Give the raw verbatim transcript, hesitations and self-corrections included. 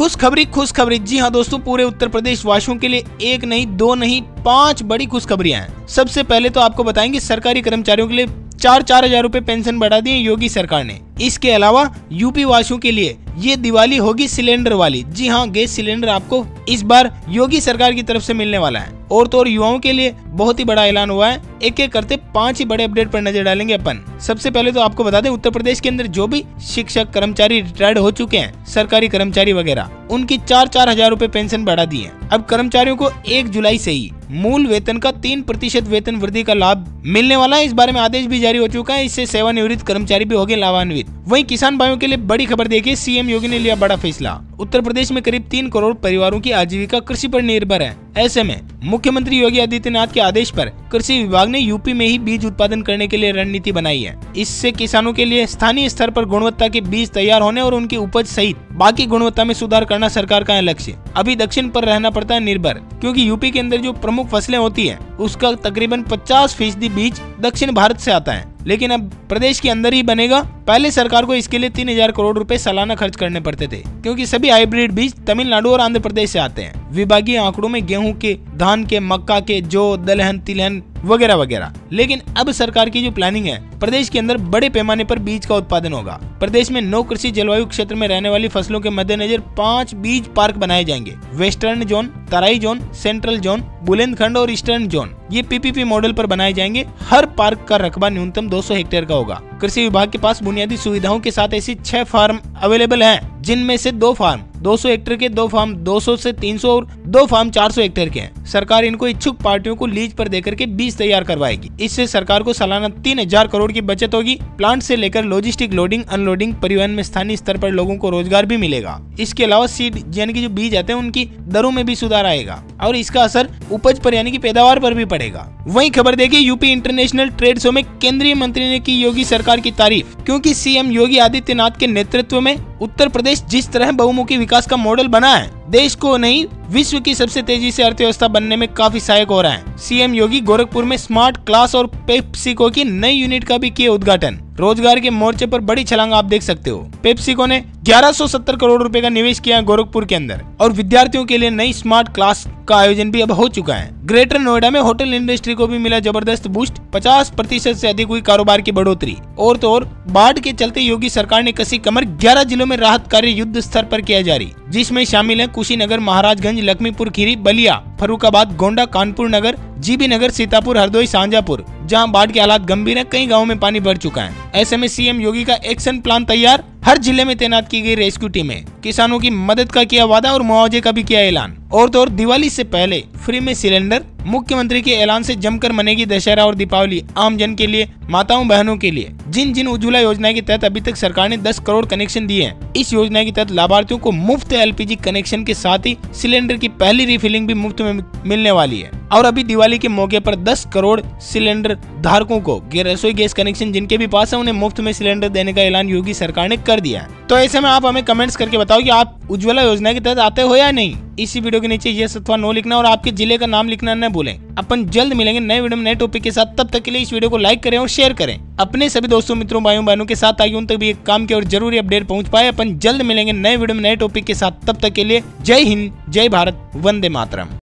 खुशखबरी खुशखबरी जी हाँ दोस्तों, पूरे उत्तर प्रदेश वासियों के लिए एक नहीं, दो नहीं, पांच बड़ी खुशखबरियां हैं। सबसे पहले तो आपको बताएंगे सरकारी कर्मचारियों के लिए चार चार हजार रूपए पेंशन बढ़ा दी है योगी सरकार ने। इसके अलावा यूपी वासियों के लिए ये दिवाली होगी सिलेंडर वाली। जी हाँ, गैस सिलेंडर आपको इस बार योगी सरकार की तरफ से मिलने वाला है। और तो और युवाओं के लिए बहुत ही बड़ा ऐलान हुआ है। एक एक करते पांच ही बड़े अपडेट पर नजर डालेंगे अपन। सबसे पहले तो आपको बता दें, उत्तर प्रदेश के अंदर जो भी शिक्षक कर्मचारी रिटायर्ड हो चुके हैं, सरकारी कर्मचारी वगैरह, उनकी चार चार हजार रूपए पेंशन बढ़ा दी है। अब कर्मचारियों को एक जुलाई से ही मूल वेतन का तीन प्रतिशत वेतन वृद्धि का लाभ मिलने वाला है। इस बारे में आदेश भी जारी हो चुका है। इससे सेवानिवृत्त कर्मचारी भी हो गए लाभान्वित। वहीं किसान भाइयों के लिए बड़ी खबर देखिए, सीएम योगी ने लिया बड़ा फैसला। उत्तर प्रदेश में करीब तीन करोड़ परिवारों की आजीविका कृषि पर निर्भर है। ऐसे में मुख्यमंत्री योगी आदित्यनाथ के आदेश पर कृषि विभाग ने यूपी में ही बीज उत्पादन करने के लिए रणनीति बनाई है। इससे किसानों के लिए स्थानीय स्तर पर गुणवत्ता के बीज तैयार होने और उनकी उपज सहित बाकी गुणवत्ता में सुधार करना सरकार का लक्ष्य। अभी दक्षिण पर रहना पड़ता है निर्भर, क्योंकि यूपी के अंदर जो प्रमुख फसलें होती है उसका तकरीबन पचास फीसदी बीज दक्षिण भारत से आता है, लेकिन अब प्रदेश के अंदर ही बनेगा। पहले सरकार को इसके लिए तीन हजार करोड़ रुपए सालाना खर्च करने पड़ते थे, क्योंकि सभी हाइब्रिड बीज तमिलनाडु और आंध्र प्रदेश से आते हैं। विभागीय आंकड़ों में गेहूं के, धान के, मक्का के, जौ, दलहन, तिलहन वगैरह वगैरह। लेकिन अब सरकार की जो प्लानिंग है, प्रदेश के अंदर बड़े पैमाने पर बीज का उत्पादन होगा। प्रदेश में नौ कृषि जलवायु क्षेत्र में रहने वाली फसलों के मद्देनजर पांच बीज पार्क बनाए जाएंगे। वेस्टर्न जोन, तराई जोन, सेंट्रल जोन, बुलंदखंड और ईस्टर्न जोन, ये पीपीपी मॉडल पर बनाए जाएंगे। हर पार्क का रकबा न्यूनतम दो सौ हेक्टेयर का होगा। कृषि विभाग के पास बुनियादी सुविधाओं के साथ ऐसी छह फार्म अवेलेबल हैं, जिनमें से दो फार्म दो सौ हेक्टेयर के, दो फार्म दो सौ से तीन सौ और दो फार्म चार सौ हेक्टेयर के हैं। सरकार इनको इच्छुक पार्टियों को लीज पर देकर के बीज तैयार करवाएगी। इससे सरकार को सालाना तीन हजार करोड़ की बचत होगी। प्लांट से लेकर लॉजिस्टिक, लोडिंग, अनलोडिंग, परिवहन में स्थानीय स्तर पर लोगों को रोजगार भी मिलेगा। इसके अलावा सीड यानी कि जो बीज आते हैं उनकी दरों में भी सुधार आएगा और इसका असर उपज पर यानी कि पैदावार पर भी पड़ेगा। वहीं खबर देखिए, यूपी इंटरनेशनल ट्रेड शो में केंद्रीय मंत्री ने की योगी सरकार की तारीफ, क्योंकि सीएम योगी आदित्यनाथ के नेतृत्व में उत्तर प्रदेश जिस तरह बहुमुखी विकास का मॉडल बना है, देश को नहीं विश्व की सबसे तेजी से अर्थव्यवस्था बनने में काफी सहायक हो रहा है। सीएम योगी गोरखपुर में स्मार्ट क्लास और पेप्सिको की नई यूनिट का भी किए उद्घाटन। रोजगार के मोर्चे पर बड़ी छलांग आप देख सकते हो। पेप्सिको ने ग्यारह सौ सत्तर करोड़ रुपए का निवेश किया है गोरखपुर के अंदर और विद्यार्थियों के लिए नई स्मार्ट क्लास का आयोजन भी अब हो चुका है। ग्रेटर नोएडा में होटल इंडस्ट्री को भी मिला जबरदस्त बूस्ट, पचास प्रतिशत से अधिक हुई कारोबार की बढ़ोतरी। और तो और बाढ़ के चलते योगी सरकार ने कसी कमर, ग्यारह जिलों में राहत कार्य युद्ध स्तर पर किया जारी, जिसमें शामिल है कुशीनगर, महाराजगंज, लख्मीपुर खीरी, बलिया, फरुखाबाद, गोंडा, कानपुर नगर, जीबी नगर, सीतापुर, हरदोई, सांजापुर, जहां बाढ़ के हालात गंभीर हैं। कई गांवों में पानी भर चुका है। ऐसे में सीएम योगी का एक्शन प्लान तैयार, हर जिले में तैनात की गई रेस्क्यू टीमें, किसानों की मदद का किया वादा और मुआवजे का भी किया ऐलान। और तो और दिवाली से पहले फ्री में सिलेंडर, मुख्यमंत्री के ऐलान से जमकर मनेगी दशहरा और दीपावली। आम जन के लिए, माताओं बहनों के लिए जिन जिन उज्ज्वला योजना के तहत अभी तक सरकार ने दस करोड़ कनेक्शन दिए हैं, इस योजना के तहत लाभार्थियों को मुफ्त एलपीजी कनेक्शन के साथ ही सिलेंडर की पहली रिफिलिंग भी मुफ्त में मिलने वाली है। और अभी दिवाली के मौके पर दस करोड़ सिलेंडर धारकों को रसोई गैस कनेक्शन जिनके भी पास है, उन्हें मुफ्त में सिलेंडर देने का ऐलान योगी सरकार ने कर दिया है। तो ऐसे में आप हमें कमेंट्स करके बताओ कि आप उज्ज्वला योजना के तहत आते हो या नहीं। इसी वीडियो के नीचे यस अथवा नो लिखना और आपके जिले का नाम लिखना न भूलें। अपन जल्द मिलेंगे नए वीडियो में नए टॉपिक के साथ। तब तक के लिए इस वीडियो को लाइक करें और शेयर करें अपने सभी दोस्तों, मित्रों, भाइयों बहनों के साथ, ताकि उन तक भी एक काम के और जरूरी अपडेट पहुंच पाए। अपन जल्द मिलेंगे नए वीडियो में नए टॉपिक के साथ। तब तक के लिए जय हिंद, जय भारत, वंदे मातरम।